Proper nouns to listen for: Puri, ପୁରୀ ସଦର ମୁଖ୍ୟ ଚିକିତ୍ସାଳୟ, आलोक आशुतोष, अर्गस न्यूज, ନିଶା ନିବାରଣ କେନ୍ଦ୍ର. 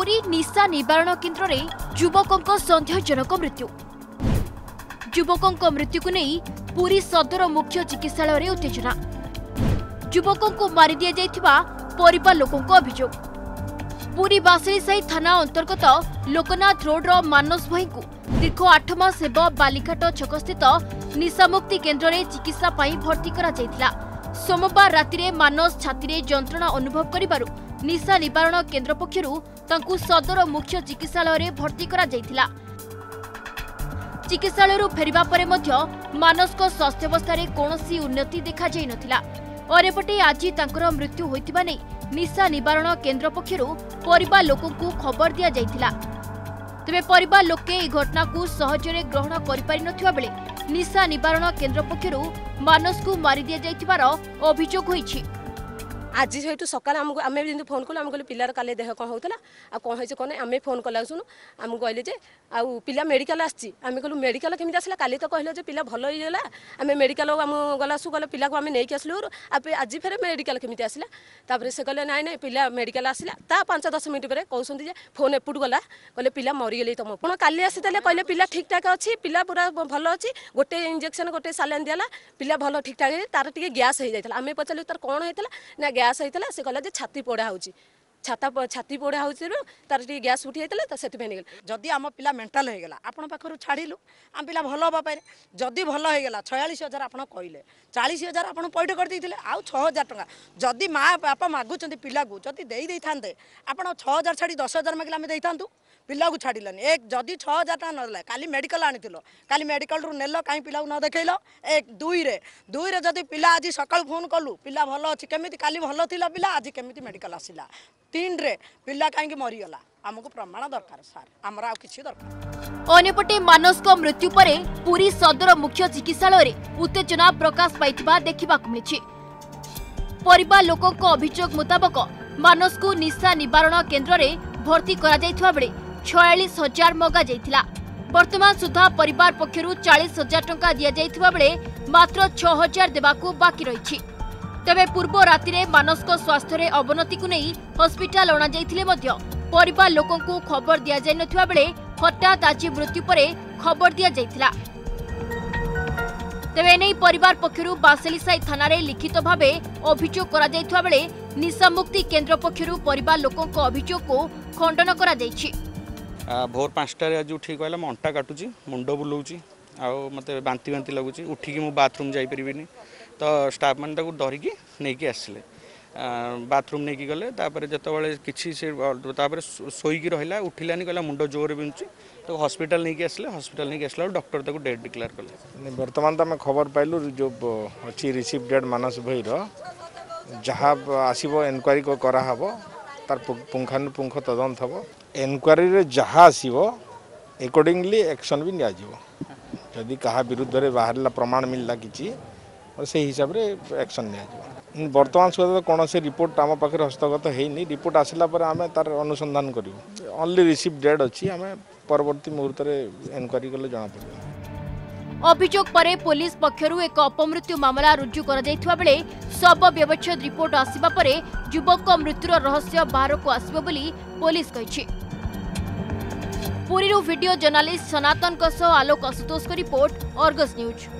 पुरी निशा निवारण केन्द्र रे युवकों संदेहजनक मृत्यु। युवकों मृत्यु को नहीं पुरी सदर मुख्य चिकित्सालय रे उत्तेजना। युवकों को मारि दिया जायथिबा परिवार लोकों अभियोग। पुरी बासिलीसाई थाना अंतर्गत लोकनाथ रोड रो मानस भाई को दीर्घ 8 मास हेब बालिघाट छक स्थित निशामुक्ति केन्द्र रे चिकित्सा पाई भर्ती करा जायथिला। सोमवार राति रे मानस छाती जंत्रणा अनुभव करिबारु निशा निवारण केन्द्र पक्षरु तांकु सदर मुख्य चिकित्सालय रे भर्ती करा जायथिला। चिकित्सालय रु फेरिबा परे मध्य मानस को स्वास्थ्य अवस्था रे कोनोसी उन्नति देखा जाय नथिला। अरेपटे आज तांकर मृत्यु होइतिबा नै निशा निवारण केन्द्र पक्षरु परिवार लोकन को खबर दिया जायथिला। तबे परिवार लोके ए घटना को सहजरे ग्रहण करि पारि नथिबा बेले निशा निवारण केन्द्र पक्षरु मानस को मारि दिया जायतिबार अभियोग होइछि। आज सहित सकाल आमको आम जमी फोन कलु आम कहूँ पिलार काले देह कौन होता आ कौन हो कौन आम फोन कला शुणु आम कहले जे आउ पिला मेडिकल आसी आम कहूँ मेडिकल केमी आसा काली तो कहले पिला भल होगा आम मेडिकल आम गलासू गल पिला आम नहीं आसलु आज फेर मेडिकल केमी आसा तापर से कहले नाई नाई पिला मेडिकल आसला ता 5-10 मिनट पर कहते हैं फोन एपट गला कहले पिला मरीगले तुम कौन काली आसी कहले पिला ठीक ठाक अच्छी पिला पूरा भल अच्छी गोटे इंजेक्शन गोटे सालाइन दिया पिला भल ठीक ठाक तार टे गैस हो जाता आम पचारू तार कौन होता गैस होता है से कहला जे छाती पोड़ा होची छाती पोड़ा होची तार टी गैस उठी जाता से जदि आम पिला मेंटाल हो गला आपण पाखर छाड़ू आम पिला भल हाँ पाए जदि भल हो गला 46,000 आपड़ कहले 40,000 आपड़ पैठ कर देते आउ 6,000 टका जदि माँ बापा मगुच्च पिला को जदि दे थाते आप 6,000 छाड़ी 10,000 मागिले आम दे थातु पिला को छाड़िलानी एक जदि 6,000 टका ना काली मेडिकल आनी काली मेडिकल रु नेल कहीं पिला न देखल एक दुई रे जदि पिला आज सकाल फोन कलु पिला भल अच्छी केमी काली भल थी पिला आज केमी मेडिकल आसला 3 रे पिला कहीं मरीगला आमको प्रमाण दरकार सर आमरा आ किछि दरकार। अनेपटे मानस को मृत्यु परे पुरी सदर मुख्य चिकित्सालय रे उत्तेजना प्रकाश पाइतिबा देखिबाक मिलिछि। परिवार लोकन को अभियोग मुताबिक मानस को निशा निवारण केन्द्र रे भर्ती करा जायथुवा बेले 46,000 मगा जायथिला। वर्तमान सुधा परिवार पक्षरु 40,000 टंका दिया जायथुवा बेले मात्र 6,000 देबाकू बाकी रहिछि। तबे पूर्व राति रे मानस को स्वास्थ्य रे अवनति को नहीं हॉस्पिटल अणा जायथिले मध्य परिवार लोकों को खबर दिया जाय नथिबा बेले हठात आज मृत्यु परे खबर दिया जायथिला। तबे नै परिवार पक्षरु बासेलीसाई थाना रे लिखित भाबे अभियोग करा जायथिबा बेले निशामुक्ति केन्द्र पक्षरु परिवार लोकों को अभियोग को खंडन करा जायछि। भोर 5टा रे आज उठी कहला मंटा काटुची मुंडो बुलौची आउ मते बांती बांती लागुची उठी कि मु बाथरूम जाई परिबिनी तो स्टाफ मैंने डरिकी नहीं आसिले बाथरूम नहीं गले जोबले किसी शोक रहा उठिलानी कहला मुंड जोर बिंधुची तो हॉस्पिटल नहीं आसिले हॉस्पिटल नहीं आसला डॉक्टर ताको डेड डिक्लेयर कले। बर्तमान तो आम खबर पाइलु जो अच्छी रिसीव डेड मानस भाई जहाँ आसो एनक्वारी कराहब तार पुंखानुपुंख तदंत हम एनक्वारी जहाँ आसो एकॉर्डिंगली एक्शन भी निजी क्या विरुद्ध में बाहर प्रमाण मिलला कि से हिसाब रे एक्शन निया। बर्तमान सुधा कौन से रिपोर्ट आम पाखे हस्तगत होनी रिपोर्ट आसला आम तार अनुसंधान करूँ ओनली रिसीव डेड अच्छी आम परवर्ती मुहूर्त एनक्वारी कले जनापड़। अभियोग परे पुलिस पक्षरु एक अपमृत्यु मामला रुजु करा बेले शव व्यवच्छेद रिपोर्ट आसिबा परे युवक मृत्युर रहस्य बाहर को आसब बोली पुलिस कहिछि। पुरी वीडियो जर्नालीस्ट सनातन सह आलोक आशुतोष report अर्गस न्यूज।